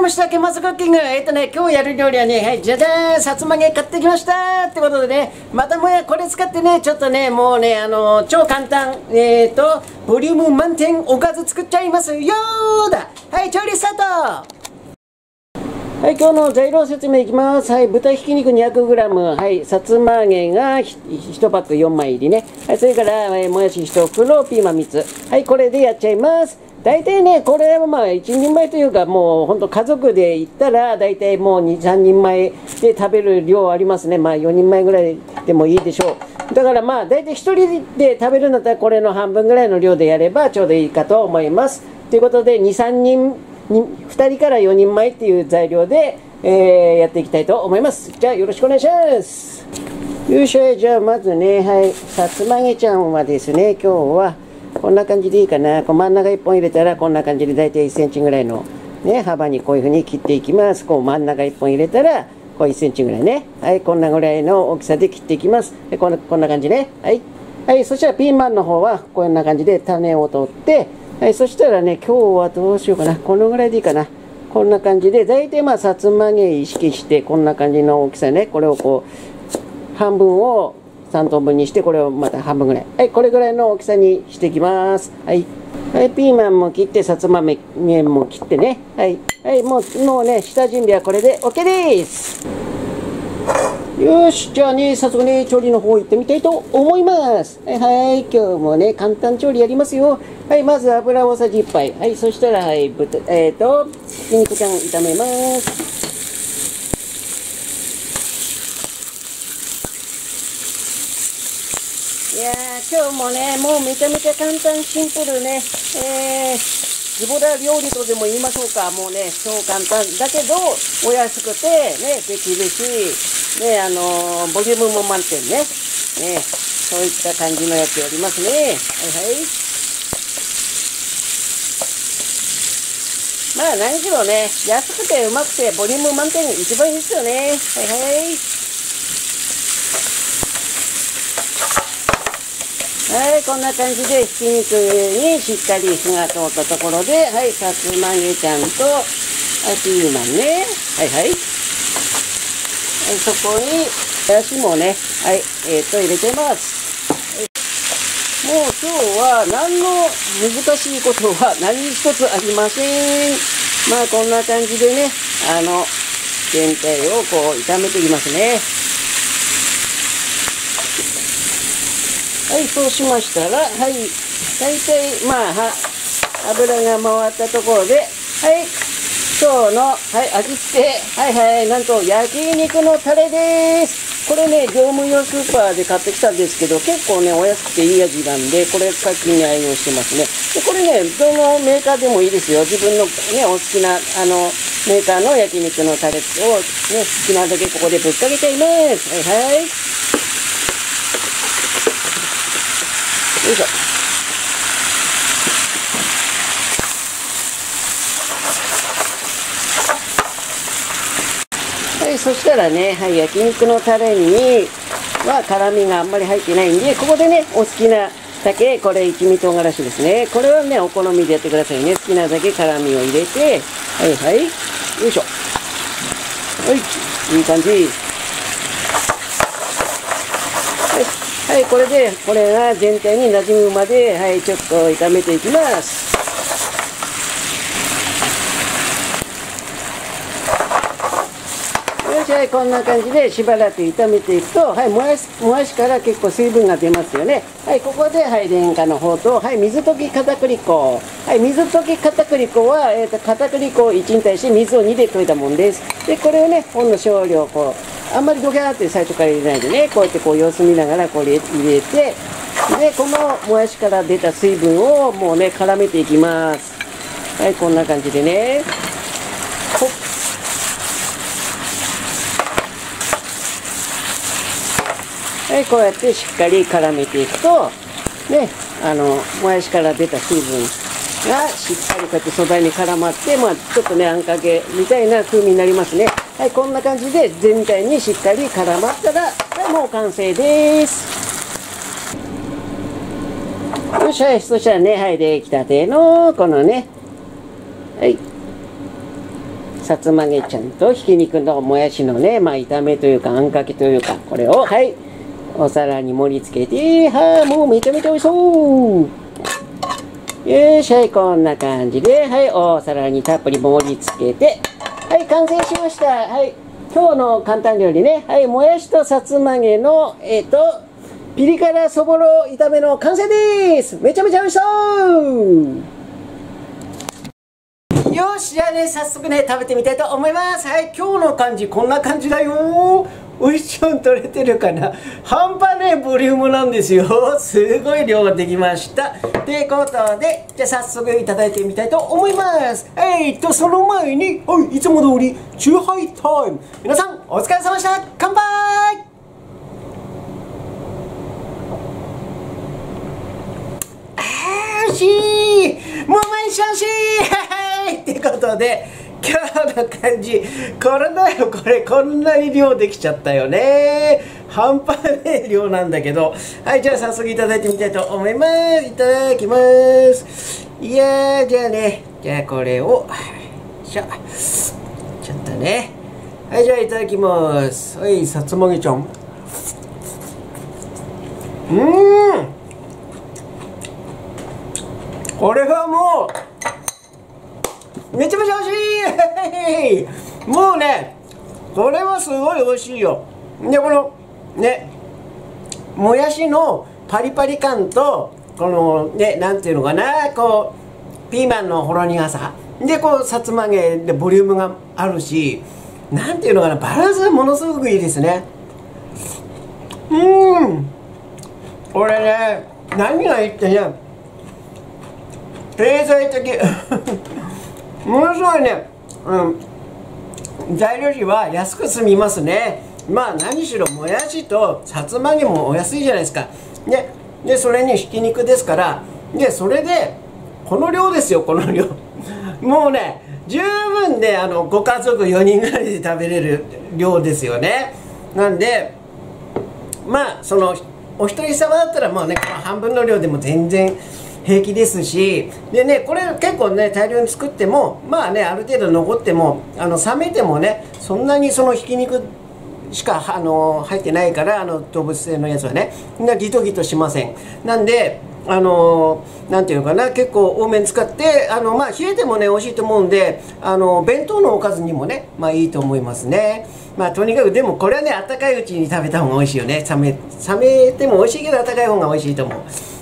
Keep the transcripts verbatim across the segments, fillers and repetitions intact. りましたけんますクッキング。えっとね今日やる料理はね、はい、じゃじゃーん、さつま揚げ買ってきましたってことでね、またもやこれ使ってね、ちょっとねもうねあのー、超簡単えっとボリューム満点おかず作っちゃいますよーだ。はい、調理スタート。はい、今日の材料説明いきます。はい、豚ひき肉 にひゃくグラム、はい、さつま揚げがいちパックよんまい入りね。はい、それから、えー、もやしいちふくろ、ピーマンみっつ。はい、これでやっちゃいます。大体ね、これはまあいちにんまえというか、もうほんと家族で行ったら、大体もうに、さんにんまえで食べる量ありますね。まあよにんまえぐらいでもいいでしょう。だからまあ、大体ひとりで食べるんだったら、これの半分ぐらいの量でやればちょうどいいかと思います。ということで、に、さんにん、ふたりからよにんまえっていう材料で、えー、やっていきたいと思います。じゃあよろしくお願いします。よいしょ。じゃあまずね、はい、さつま揚げちゃんはですね、今日はこんな感じでいいかな。こう真ん中いっぽん入れたらこんな感じで大体いっセンチぐらいの、ね、幅にこういう風に切っていきます。こう真ん中いっぽん入れたらこういっセンチぐらいね。はい、こんなぐらいの大きさで切っていきます。でこんな、こんな感じね。はい、はい、そしたらピーマンの方はこんな感じで種を取って、はい、そしたらね、今日はどうしようかな。このぐらいでいいかな。こんな感じで、大体まあ、さつま揚げ意識して、こんな感じの大きさね。これをこう、半分をさんとんぶんにして、これをまた半分ぐらい。はい、これぐらいの大きさにしていきます。はい。はい、ピーマンも切って、さつま揚げも切ってね。はい。はい、もう、もうね、下準備はこれで OK です。よし、じゃあね、早速ね、調理の方行ってみたいと思います。はい、はい、今日もね、簡単調理やりますよ。はい、まず油大さじいっぱい。はい、そしたら、はい、豚、えっと、ひき肉ちゃん炒めます。いやー、今日もね、もうめちゃめちゃ簡単、シンプルね。えーズボラ料理とでも言いましょうか。もうね、超簡単だけど、お安くて、ね、できるし、ね、あのー、ボリュームも満点ね。ね、そういった感じのやつやりますね。はいはい。まあ、何しろね、安くてうまくて、ボリューム満点一番いいですよね。はいはい。はい、こんな感じでひき肉にしっかり火が通ったところで、はい、さつま揚げちゃんとピーマンね。はいはい。はい、そこに、もやしもね、はい、えー、っと、入れてます。はい、もう今日は何の難しいことは何一つありません。まあ、こんな感じでね、あの、全体をこう炒めていきますね。はい、そうしましたら、はい、大体、まあ、は、油が回ったところで、はい、今日の、はい、味付け、はいはい、なんと、焼き肉のタレです。これね、業務用スーパーで買ってきたんですけど、結構ね、お安くていい味なんで、これ、最近に愛用してますね。で、これね、どのメーカーでもいいですよ。自分のね、お好きな、あの、メーカーの焼き肉のタレを、ね、好きなだけここでぶっかけちゃいます。はいはい。よいしょ。はい、そしたらね、はい、焼き肉のタレには辛みがあんまり入ってないんで、ここでね、お好きなだけ、これ一味唐辛子ですね。これはね、お好みでやってくださいね。好きなだけ辛みを入れて、はいはい。よいしょ。はい、いい感じ。はい、これで、これが全体に馴染むまで、はい、ちょっと炒めていきます。よし、はい、こんな感じでしばらく炒めていくと、はい、もやし、もやしから結構水分が出ますよね。はい、ここで、はい、電化の方と、はい、水溶き片栗粉。はい、水溶き片栗粉は、えっと、片栗粉をいちに対して水をにで溶いたもんです。で、これをね、ほんの少量、こう、あんまりドキャーって最初から入れないでね、こうやってこう様子見ながらこれ入れて、で、このもやしから出た水分をもうね、絡めていきます。はい、こんな感じでね。ほっ。はい、こうやってしっかり絡めていくと、ね、あの、もやしから出た水分がしっかりこうやって素材に絡まって、まあ、ちょっとね、あんかけみたいな風味になりますね。はい、こんな感じで全体にしっかり絡まったら、はい、もう完成です。よし、はい、そしたらね、はい、できたての、このね、はい、さつまげちゃんとひき肉のもやしのね、まあ炒めというかあんかけというか、これをはいお皿に盛り付けて、はあもうめちゃめちゃ美味しそう。よし、はい、こんな感じで、はい、お皿にたっぷり盛り付けて、はい、完成しました。はい、今日の簡単料理ね、はい、もやしとさつまげのえっとピリ辛そぼろ炒めの完成です。めちゃめちゃ美味しそう。よし、じゃあね、早速ね、食べてみたいと思います。はい、今日の感じ、こんな感じだよ。おいしょん取れてるかな。半端ね、ボリュームなんですよ。すごい量ができました。ってことで、じゃあ早速いただいてみたいと思います。えーと、その前に、はい、いつも通り、チューハイタイム。皆さん、お疲れ様でした。乾杯。あー、美味しい。もう毎日美味しい。ってことで今日の感じこれだよ。これこんなに量できちゃったよね。半端ない量なんだけど、はい、じゃあ早速いただいてみたいと思います。いただきます。いやー、じゃあね、じゃあこれをしょちょっとね、はい、じゃあいただきます。はい、さつまげちゃん、うーん、これはもうめちゃめちゃ美味しい。もうね、これはすごい美味しいよ。で、このね、もやしのパリパリ感と、このね、なんていうのかな、こうピーマンのほろ苦さで、こうさつまげでボリュームがあるし、なんていうのかな、バランスものすごくいいですね。うーん、これね、何がいいってね、経済的ものすごいね、うん、材料費は安く済みますね。まあ何しろもやしとさつまげもお安いじゃないですか。ね、でそれにひき肉ですから、でそれでこの量ですよ、この量。もうね、十分であのご家族よにんぐらいで食べれる量ですよね。なんでまあそのお一人様だったらもうね、この半分の量でも全然平気ですし、でね、これ結構ね、大量に作ってもまあね、ある程度残ってもあの冷めてもね、そんなにそのひき肉しかあの入ってないから、あの動物性のやつはね、みんなギトギトしません。なんであのなんていうのかな、結構多めに使って、あのまあ冷えてもね美味しいと思うんで、あの弁当のおかずにもね、まあいいと思いますね。まあとにかくでもこれはね、あったかいうちに食べた方が美味しいよね。冷め冷めても美味しいけど、あったかい方が美味しいと思う。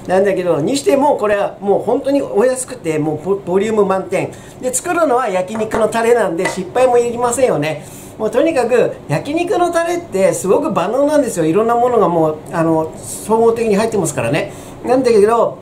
なんだけど、にしてもこれはもう本当にお安くて、もうボリューム満点で、作るのは焼肉のタレなんで失敗もいりませんよね。もうとにかく焼肉のタレってすごく万能なんですよ。いろんなものがもうあの総合的に入ってますからね。なんだけど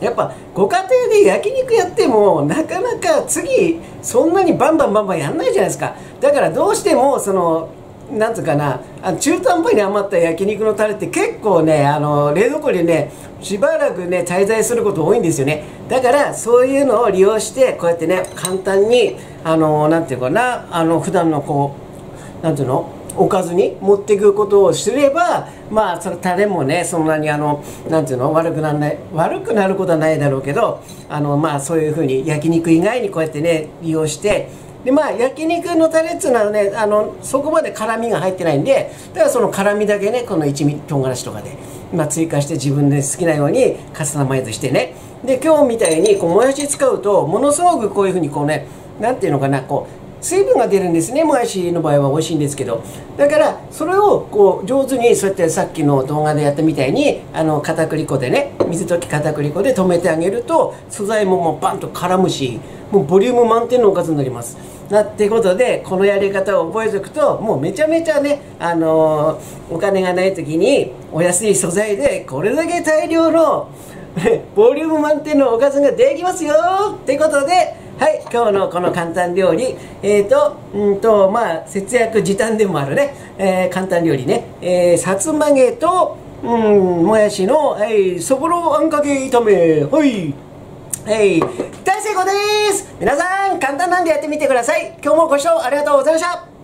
やっぱご家庭で焼肉やってもなかなか次そんなにバンバンバンバンやんないじゃないですか。だからどうしてもそのなんつうかな、あの中途半端に余った焼肉のタレって結構ね、あの冷蔵庫にねしばらくね滞在すること多いんですよね。だからそういうのを利用してこうやってね、簡単にあのなんていうかな、あの普段のこうなんていうのおかずに持っていくことをすれば、まあそのタレもね、そんなにあのなんていうの悪くならない、悪くなることはないだろうけど、あのまあそういうふうに焼肉以外にこうやってね利用して。でまあ、焼肉のタレっていうのはね、あのそこまで辛みが入ってないんで、だからその辛みだけね、この一味唐辛子とかで、まあ、追加して自分で好きなようにカスタマイズしてね。で今日みたいにこうもやし使うとものすごくこういうふうにこうね、なんていうのかな、こう水分が出るんですね。もやしの場合は美味しいんですけど、だからそれをこう上手に、そうやってさっきの動画でやったみたいに、あの片栗粉でね、水溶き片栗粉で止めてあげると素材ももうバンと絡むし、もうボリューム満点のおかずになります。なってことで、このやり方を覚えておくと、もうめちゃめちゃね、あのー、お金がない時にお安い素材でこれだけ大量のボリューム満点のおかずができますよ。ってことで、はい、今日のこの簡単料理、えーと、うんと、まあ、節約時短でもあるね、えー、簡単料理ね、えー、さつまげと、うん、もやしの、はい、そぼろあんかけ炒め、はい、はい、大成功です。皆さん、簡単なんでやってみてください。今日もご視聴ありがとうございました。